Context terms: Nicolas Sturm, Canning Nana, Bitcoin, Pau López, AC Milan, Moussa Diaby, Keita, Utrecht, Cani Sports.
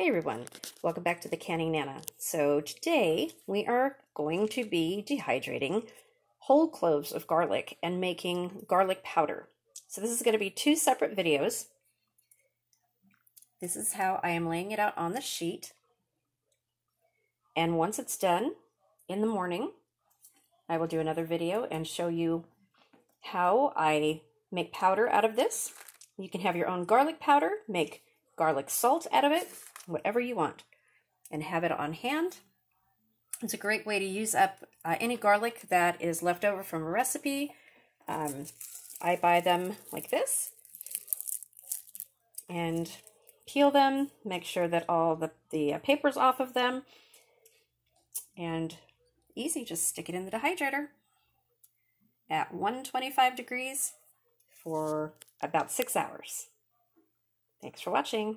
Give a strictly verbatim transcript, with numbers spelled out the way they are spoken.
Hey everyone, welcome back to the Canning Nana. So today we are going to be dehydrating whole cloves of garlic and making garlic powder. So this is going to be two separate videos. This is how I am laying it out on the sheet. And once it's done in the morning, I will do another video and show you how I make powder out of this. You can have your own garlic powder, make garlic salt out of it, whatever you want, and have it on hand. It's a great way to use up uh, any garlic that is left over from a recipe. Um, I buy them like this and peel them, make sure that all the, the paper's off of them, and easy, just stick it in the dehydrator at one twenty-five degrees for about six hours. Thanks for watching.